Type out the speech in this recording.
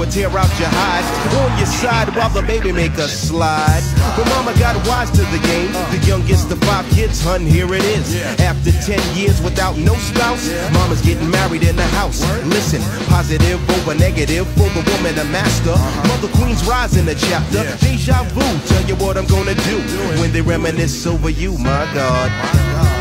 would tear out your hide on your side while the baby make a slide. But mama got wise to the game, the youngest of 5 kids, hun, here it is. After 10 years without no spouse, mama's getting married in the house. Listen, positive over negative, for the woman a master. Mother Queen's rise in the chapter, deja vu, tell you what I'm gonna do when they reminisce over you, my God.